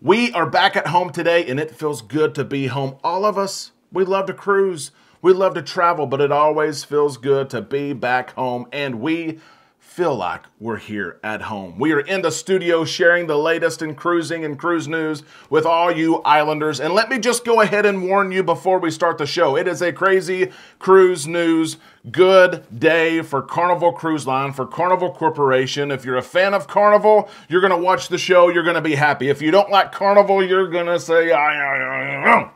We are back at home today, and it feels good to be home. All of us, we love to cruise, we love to travel, but it always feels good to be back home, and we feel like we're here at home. We are in the studio sharing the latest in cruising and cruise news with all you islanders. And let me just go ahead and warn you before we start the show. It is a crazy cruise news good day for Carnival Cruise Line, for Carnival Corporation. If you're a fan of Carnival, you're going to watch the show. You're going to be happy. If you don't like Carnival, you're going to say, I.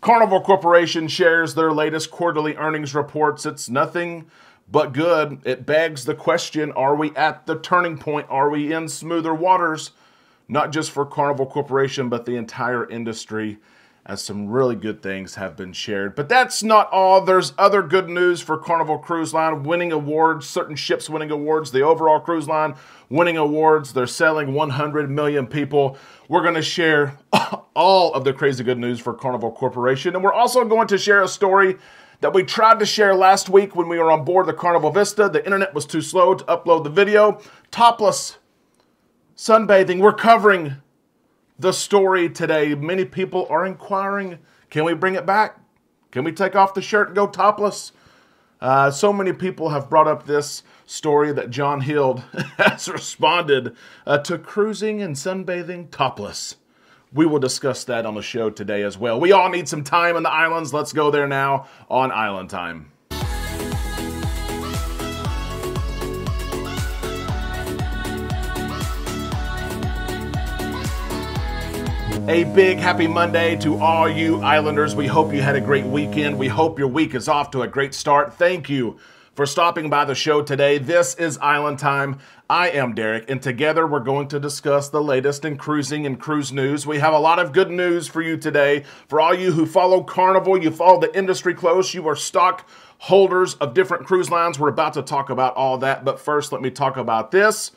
Carnival Corporation shares their latest quarterly earnings reports. It's nothing but good. It begs the question, are we at the turning point? Are we in smoother waters? Not just for Carnival Corporation, but the entire industry, as some really good things have been shared. But that's not all. There's other good news for Carnival Cruise Line, winning awards, certain ships winning awards, the overall cruise line winning awards. They're sailing 100 million people. We're going to share all of the crazy good news for Carnival Corporation. And we're also going to share a story that we tried to share last week when we were on board the Carnival Vista. The internet was too slow to upload the video. Topless, sunbathing, we're covering the story today. Many people are inquiring, can we bring it back? Can we take off the shirt and go topless? So many people have brought up this story that John Heald has responded to cruising and sunbathing topless. We will discuss that on the show today as well. We all need some time in the islands. Let's go there now on Island Time. A big happy Monday to all you islanders. We hope you had a great weekend. We hope your week is off to a great start. Thank you for stopping by the show today. This is Island Time. I am Derek, and together we're going to discuss the latest in cruising and cruise news. We have a lot of good news for you today. For all you who follow Carnival, you follow the industry close, you are stockholders of different cruise lines. We're about to talk about all that, but first let me talk about this.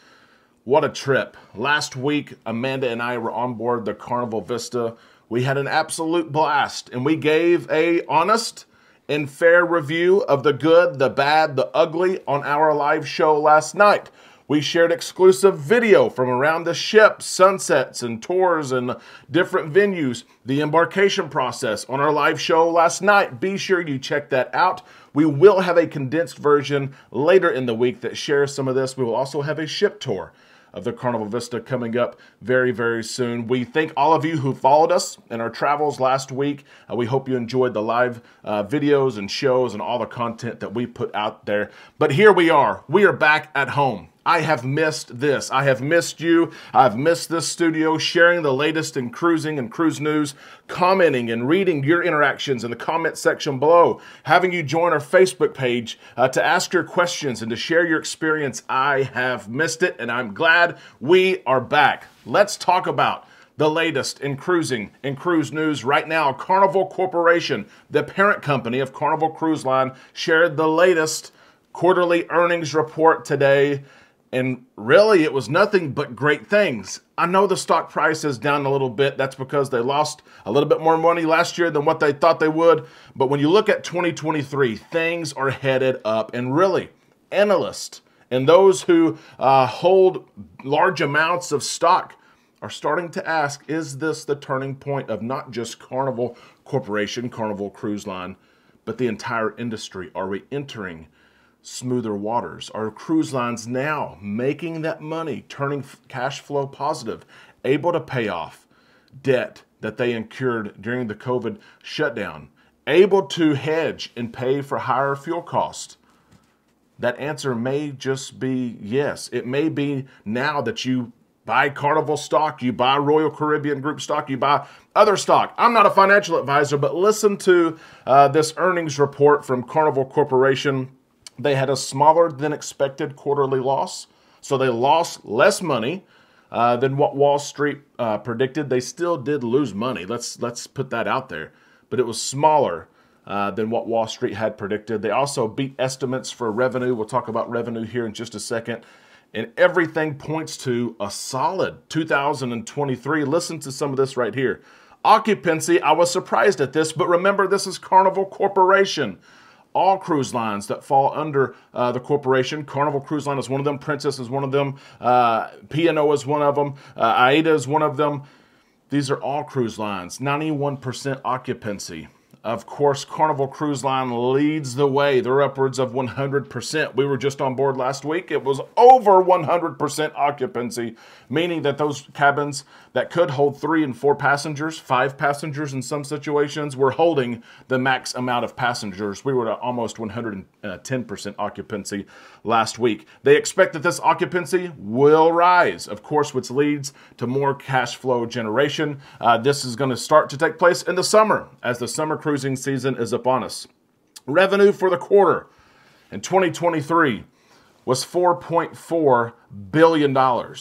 What a trip. Last week, Amanda and I were on board the Carnival Vista. We had an absolute blast, and we gave an honest and fair review of the good, the bad, the ugly on our live show last night. We shared exclusive video from around the ship, sunsets and tours and different venues, the embarkation process on our live show last night. Be sure you check that out. We will have a condensed version later in the week that shares some of this. We will also have a ship tour of the Carnival Vista coming up very, very soon. We thank all of you who followed us in our travels last week. We hope you enjoyed the live videos and shows and all the content that we put out there. But here we are. We are back at home. I have missed this. I have missed you. I've missed this studio, sharing the latest in cruising and cruise news, commenting and reading your interactions in the comment section below, having you join our Facebook page to ask your questions and to share your experience. I have missed it, and I'm glad we are back. Let's talk about the latest in cruising and cruise news right now. Carnival Corporation, the parent company of Carnival Cruise Line, shared the latest quarterly earnings report today. And really, it was nothing but great things. I know the stock price is down a little bit. That's because they lost a little bit more money last year than what they thought they would. But when you look at 2023, things are headed up. And really, analysts and those who hold large amounts of stock are starting to ask, is this the turning point of not just Carnival Corporation, Carnival Cruise Line, but the entire industry? Are we entering smoother waters? Are cruise lines now making that money, turning cash flow positive, able to pay off debt that they incurred during the COVID shutdown, able to hedge and pay for higher fuel costs? That answer may just be yes. It may be now that you buy Carnival stock, you buy Royal Caribbean Group stock, you buy other stock. I'm not a financial advisor, but listen to this earnings report from Carnival Corporation. They had a smaller than expected quarterly loss, so they lost less money than what Wall Street predicted. They still did lose money. Let's put that out there, but it was smaller than what Wall Street had predicted. They also beat estimates for revenue. We'll talk about revenue here in just a second, and everything points to a solid 2023. Listen to some of this right here. Occupancy, I was surprised at this, but remember, this is Carnival Corporation. All cruise lines that fall under the corporation. Carnival Cruise Line is one of them. Princess is one of them. P&O is one of them. Aida is one of them. These are all cruise lines, 91% occupancy. Of course, Carnival Cruise Line leads the way. They're upwards of 100%. We were just on board last week. It was over 100% occupancy, meaning that those cabins that could hold 3 and 4 passengers, 5 passengers in some situations, were holding the max amount of passengers. We were at almost 110% occupancy last week. They expect that this occupancy will rise, of course, which leads to more cash flow generation. This is going to start to take place in the summer as the summer cruising season is upon us. Revenue for the quarter in 2023 was $4.4 billion.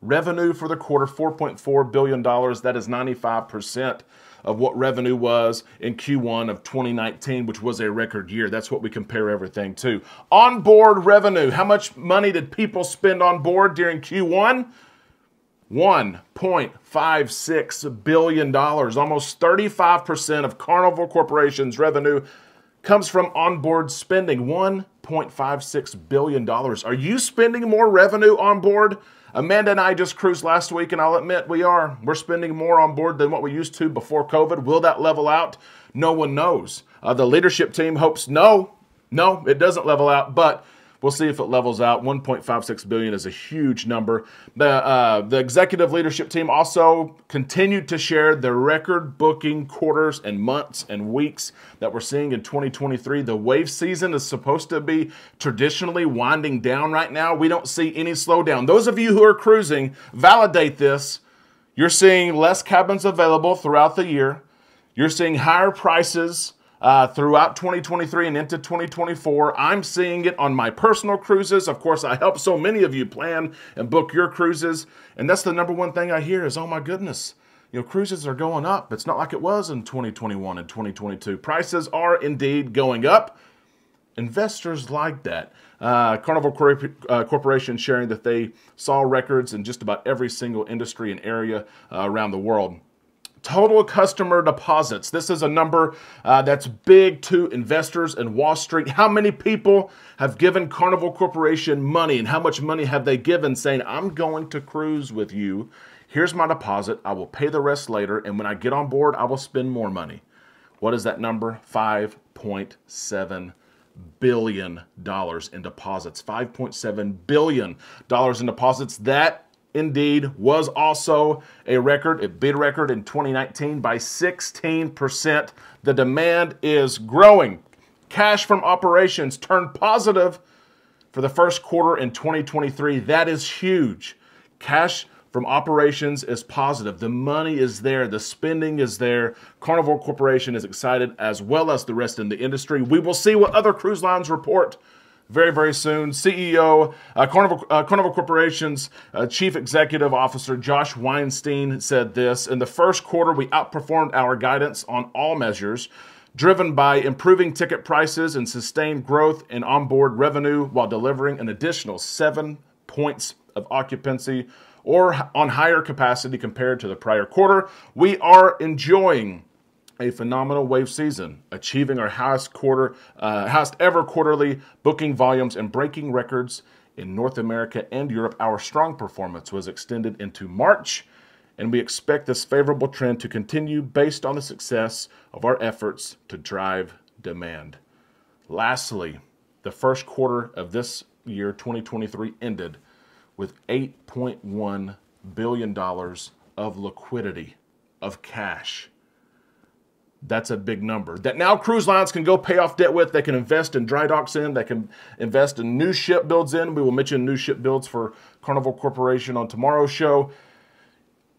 Revenue for the quarter, $4.4 billion. That is 95% of what revenue was in Q1 of 2019, which was a record year. That's what we compare everything to. Onboard revenue. How much money did people spend on board during Q1? $1.56 billion. Almost 35% of Carnival Corporation's revenue comes from onboard spending. $1.56 billion. Are you spending more revenue on board? Amanda and I just cruised last week, and I'll admit we are. We're spending more on board than what we used to before COVID. Will that level out? No one knows. The leadership team hopes no, it doesn't level out, but we'll see if it levels out. $1.56 billion is a huge number. The executive leadership team also continued to share the record booking quarters and months and weeks that we're seeing in 2023. The wave season is supposed to be traditionally winding down right now. We don't see any slowdown. Those of you who are cruising, validate this. You're seeing less cabins available throughout the year. You're seeing higher prices throughout 2023 and into 2024. I'm seeing it on my personal cruises. Of course, I help so many of you plan and book your cruises. And that's the number one thing I hear is, oh my goodness, you know, cruises are going up. It's not like it was in 2021 and 2022. Prices are indeed going up. Investors like that. Carnival Corporation sharing that they saw records in just about every single industry and area around the world. Total customer deposits. This is a number that's big to investors in Wall Street. How many people have given Carnival Corporation money, and how much money have they given saying, I'm going to cruise with you. Here's my deposit. I will pay the rest later. And when I get on board, I will spend more money. What is that number? $5.7 billion in deposits. $5.7 billion in deposits. That indeed was also a record. It beat a record in 2019 by 16%. The demand is growing. Cash from operations turned positive for the first quarter in 2023. That is huge. Cash from operations is positive. The money is there. The spending is there. Carnival Corporation is excited, as well as the rest in the industry. We will see what other cruise lines report very, very soon. CEO, Carnival Corporation's Chief Executive Officer Josh Weinstein said this: in the first quarter, we outperformed our guidance on all measures, driven by improving ticket prices and sustained growth in onboard revenue, while delivering an additional 7 points of occupancy or on higher capacity compared to the prior quarter. We are enjoying a phenomenal wave season, achieving our highest ever quarterly booking volumes and breaking records in North America and Europe. Our strong performance was extended into March, and we expect this favorable trend to continue based on the success of our efforts to drive demand. Lastly, the first quarter of this year, 2023, ended with $8.1 billion of liquidity, of cash. That's a big number that now cruise lines can go pay off debt with. They can invest in dry docks in. They can invest in new ship builds in. We will mention new ship builds for Carnival Corporation on tomorrow's show.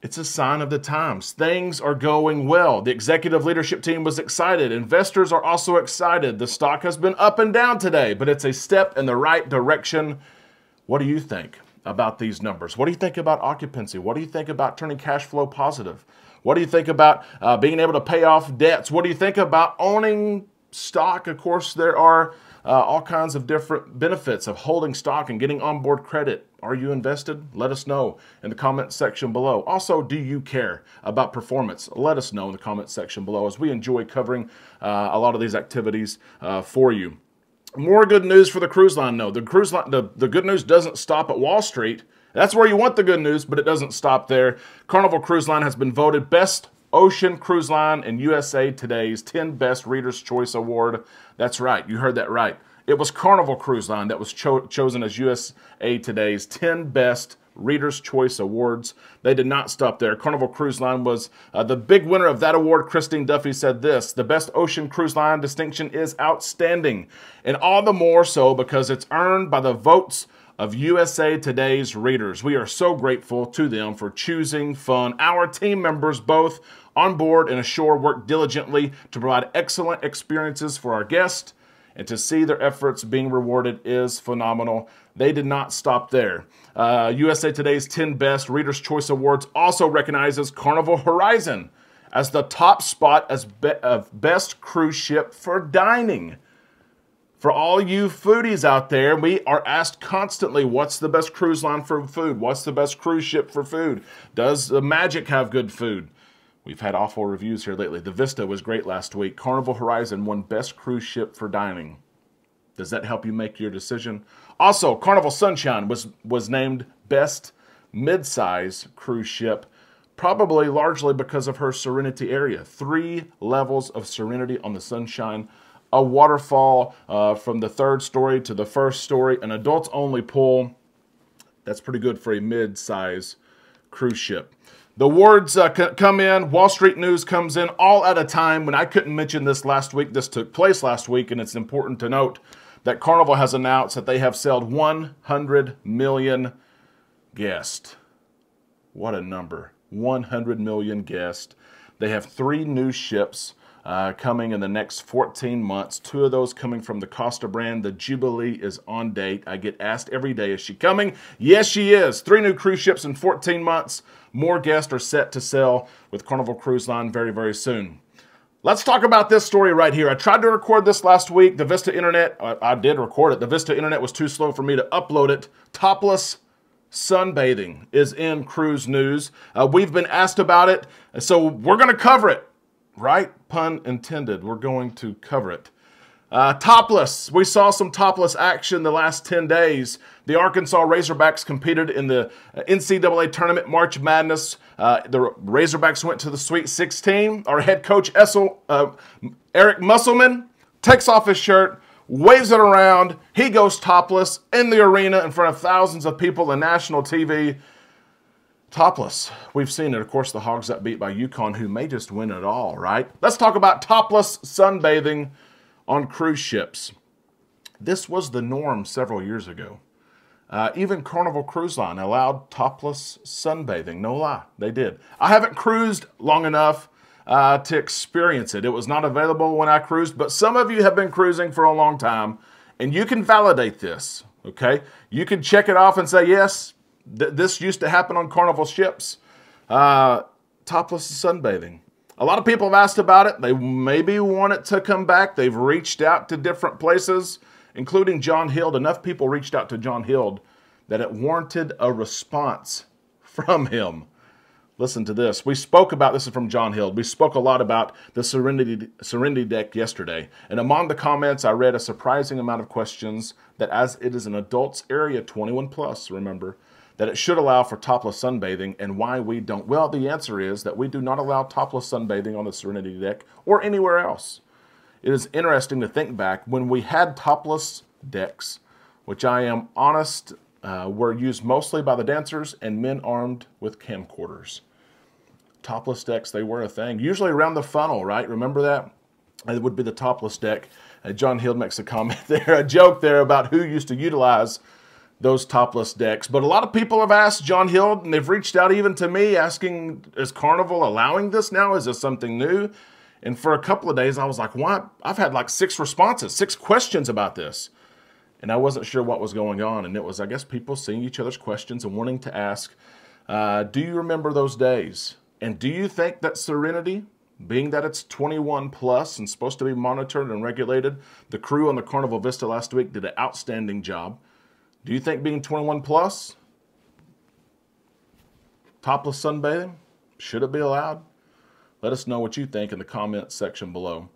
It's a sign of the times. Things are going well. The executive leadership team was excited. Investors are also excited. The stock has been up and down today, but it's a step in the right direction. What do you think about these numbers? What do you think about occupancy? What do you think about turning cash flow positive? What do you think about being able to pay off debts? What do you think about owning stock? Of course, there are all kinds of different benefits of holding stock and getting onboard credit. Are you invested? Let us know in the comment section below. Also, do you care about performance? Let us know in the comment section below, as we enjoy covering a lot of these activities for you. More good news for the cruise line, though. The good news doesn't stop at Wall Street. That's where you want the good news, but it doesn't stop there. Carnival Cruise Line has been voted Best Ocean Cruise Line in USA Today's 10 Best Reader's Choice Award. That's right. You heard that right. It was Carnival Cruise Line that was chosen as USA Today's 10 Best Reader's Choice Awards. They did not stop there. Carnival Cruise Line was the big winner of that award. Christine Duffy said this: "The Best Ocean Cruise Line distinction is outstanding, and all the more so because it's earned by the votes of USA Today's readers. We are so grateful to them for choosing fun. Our team members, both on board and ashore, work diligently to provide excellent experiences for our guests, and to see their efforts being rewarded is phenomenal." They did not stop there. USA Today's 10 Best Reader's Choice Awards also recognizes Carnival Horizon as the top spot as best cruise ship for dining. For all you foodies out there, we are asked constantly, what's the best cruise line for food? What's the best cruise ship for food? Does the Magic have good food? We've had awful reviews here lately. The Vista was great last week. Carnival Horizon won Best Cruise Ship for Dining. Does that help you make your decision? Also, Carnival Sunshine was named Best Midsize Cruise Ship, probably largely because of her Serenity area. 3 levels of Serenity on the Sunshine. A waterfall from the 3rd story to the 1st story. An adults-only pool. That's pretty good for a midsize cruise ship. The awards come in, Wall Street News comes in all at a time. When I couldn't mention this last week, this took place last week, and it's important to note that Carnival has announced that they have sailed 100 million guests. What a number, 100 million guests. They have 3 new ships coming in the next 14 months, 2 of those coming from the Costa brand. The Jubilee is on date. I get asked every day, is she coming? Yes, she is. 3 new cruise ships in 14 months. More guests are set to sail with Carnival Cruise Line very, very soon. Let's talk about this story right here. I tried to record this last week. The Vista Internet, I did record it. The Vista Internet was too slow for me to upload it. Topless sunbathing is in cruise news. We've been asked about it, so we're going to cover it. Right? Pun intended. We're going to cover it. Topless. We saw some topless action the last 10 days. The Arkansas Razorbacks competed in the NCAA tournament, March Madness. The Razorbacks went to the Sweet 16. Our head coach, Eric Musselman, takes off his shirt, waves it around. He goes topless in the arena in front of thousands of people on national TV. Topless. We've seen it. Of course, the Hogs got beat by UConn, who may just win it all, right? Let's talk about topless sunbathing on cruise ships. This was the norm several years ago. Even Carnival Cruise Line allowed topless sunbathing. No lie, they did. I haven't cruised long enough to experience it. It was not available when I cruised, but some of you have been cruising for a long time, and you can validate this, okay? You can check it off and say, yes, this used to happen on Carnival ships. Topless sunbathing. A lot of people have asked about it. They maybe want it to come back. They've reached out to different places, including John Heald. Enough people reached out to John Heald that it warranted a response from him. Listen to this. We spoke about, this is from John Heald, we spoke a lot about the Serenity deck yesterday. And among the comments, I read a surprising amount of questions that as it is an adults area, 21 plus, remember, that it should allow for topless sunbathing and why we don't. Well, the answer is that we do not allow topless sunbathing on the Serenity deck or anywhere else. It is interesting to think back when we had topless decks, which I am honest, were used mostly by the dancers and men armed with camcorders. Topless decks, they were a thing. Usually around the funnel, right? Remember that? It would be the topless deck. John Heald makes a comment there, a joke there about who used to utilize those topless decks. But a lot of people have asked John Heald, and they've reached out even to me asking, is Carnival allowing this now? Is this something new? And for a couple of days, I was like, why? I've had like 6 responses, 6 questions about this. And I wasn't sure what was going on. And it was, I guess, people seeing each other's questions and wanting to ask, do you remember those days? And do you think that Serenity, being that it's 21 plus and supposed to be monitored and regulated, the crew on the Carnival Vista last week did an outstanding job. Do you think being 21 plus, topless sunbathing, should it be allowed? Let us know what you think in the comments section below.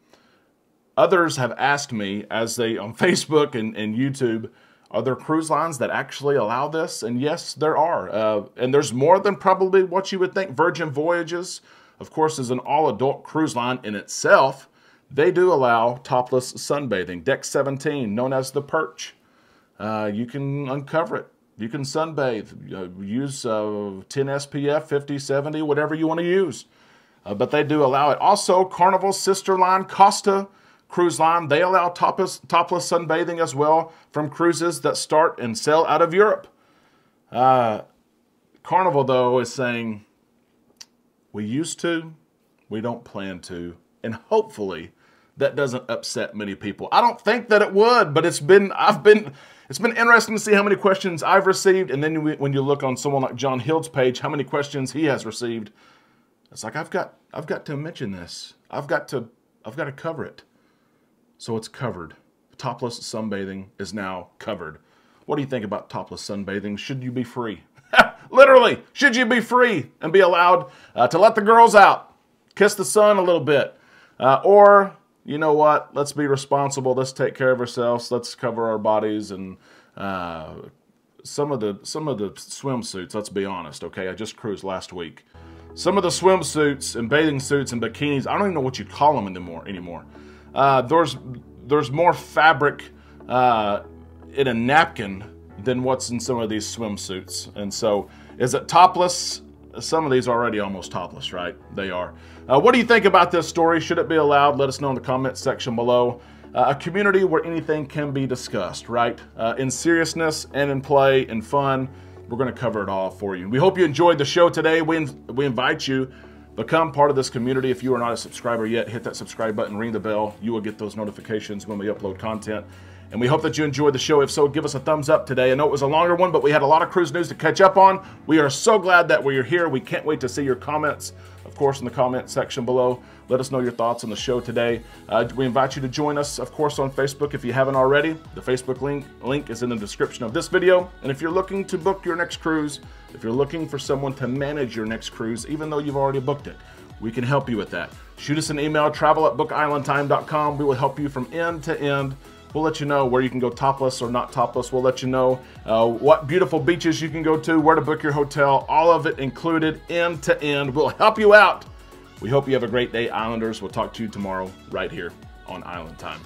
Others have asked me as they, on Facebook and YouTube, Are there cruise lines that actually allow this? And yes, there are. And there's more than probably what you would think. Virgin Voyages, of course, is an all-adult cruise line in itself. They do allow topless sunbathing. Deck 17, known as the Perch. You can uncover it. You can sunbathe. Use 10 SPF, 50, 70, whatever you want to use. But they do allow it. Also, Carnival's sister line, Costa Cruise Line, they allow topless sunbathing as well from cruises that start and sail out of Europe. Carnival, though, is saying, we used to, we don't plan to, and hopefully that doesn't upset many people. I don't think that it would, but it's been interesting to see how many questions I've received, and then when you look on someone like John Heald's page, how many questions he has received. It's like, I've got to mention this. I've got to cover it. So it's covered. Topless sunbathing is now covered. What do you think about topless sunbathing? Should you be free? Literally, should you be free and be allowed to let the girls out, kiss the sun a little bit, or you know what? Let's be responsible. Let's take care of ourselves. Let's cover our bodies and some of the swimsuits. Let's be honest, okay? I just cruised last week. Some of the swimsuits and bathing suits and bikinis. I don't even know what you call them anymore. There's more fabric in a napkin than what's in some of these swimsuits. And so, is it topless? Some of these are already almost topless, right? They are. What do you think about this story? Should it be allowed? Let us know in the comment section below. A community where anything can be discussed, right? In seriousness and in play and fun, we're going to cover it all for you. We hope you enjoyed the show today. We invite you. Become part of this community. If you are not a subscriber yet, hit that subscribe button, ring the bell. You will get those notifications when we upload content. And we hope that you enjoyed the show. If so, give us a thumbs up today. I know it was a longer one, but we had a lot of cruise news to catch up on. We are so glad that we're here. We can't wait to see your comments, of course, in the comment section below. Let us know your thoughts on the show today. We invite you to join us, of course, on Facebook if you haven't already. The Facebook link is in the description of this video. And if you're looking to book your next cruise, if you're looking for someone to manage your next cruise, even though you've already booked it, we can help you with that. Shoot us an email, travel@bookislandtime.com. We will help you from end to end. We'll let you know where you can go topless or not topless. We'll let you know what beautiful beaches you can go to, where to book your hotel, all of it included end to end. We'll help you out. We hope you have a great day, Islanders. We'll talk to you tomorrow right here on Island Time.